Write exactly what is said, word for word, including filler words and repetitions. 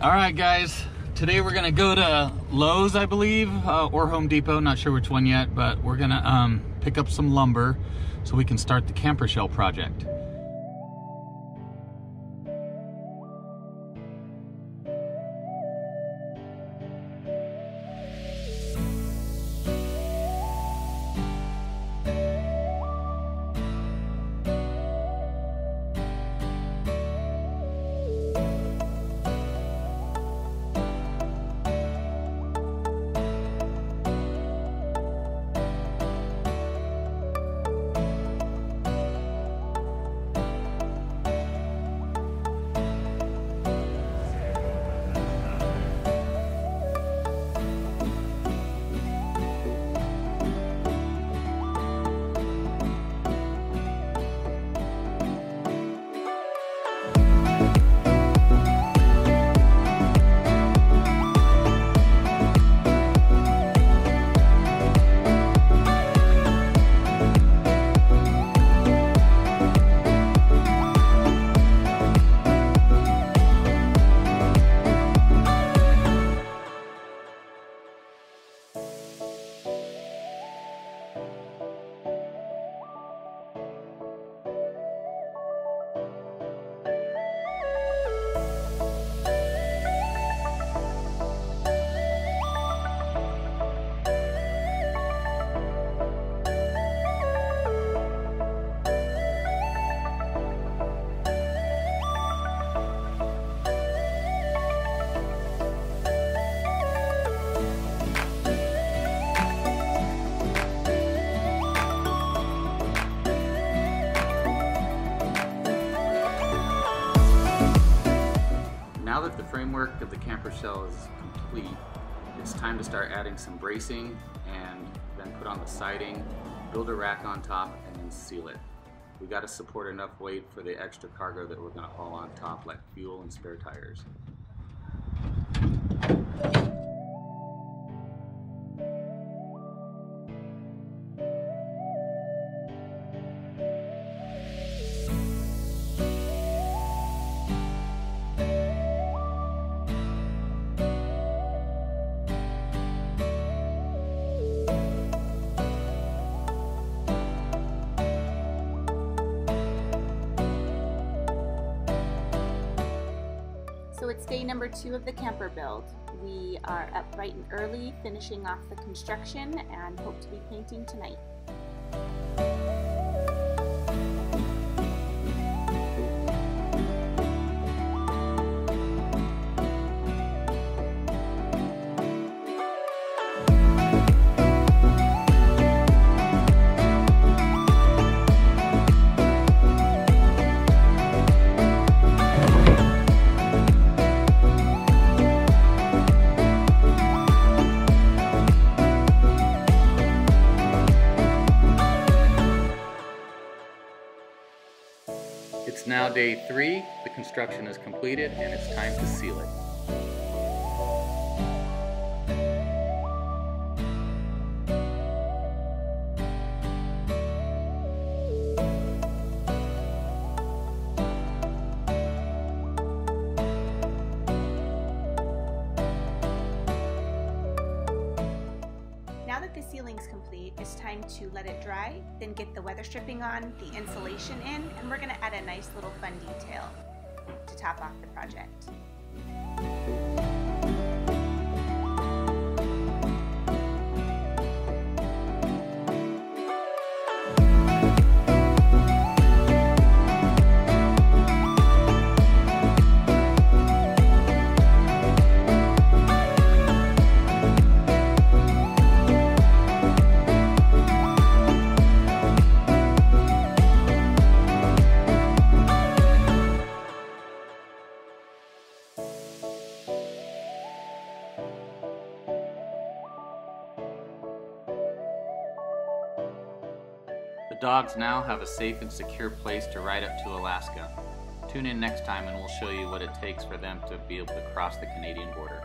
All right, guys, today we're gonna go to Lowe's, I believe, uh, or Home Depot, not sure which one yet, but we're gonna um, pick up some lumber so we can start the camper shell project. Now that the framework of the camper shell is complete, it's time to start adding some bracing and then put on the siding, build a rack on top, and then seal it. We got to support enough weight for the extra cargo that we're going to haul on top, like fuel and spare tires. So it's day number two of the camper build. We are up bright and early, finishing off the construction, and hope to be painting tonight. It's now day three, the construction is completed, and it's time to seal it. Now that the sealing's complete, it's time to let it dry, then get the weather stripping on, the insulation in, and we're going to add a nice little fun detail to top off the project. Dogs now have a safe and secure place to ride up to Alaska. Tune in next time and we'll show you what it takes for them to be able to cross the Canadian border.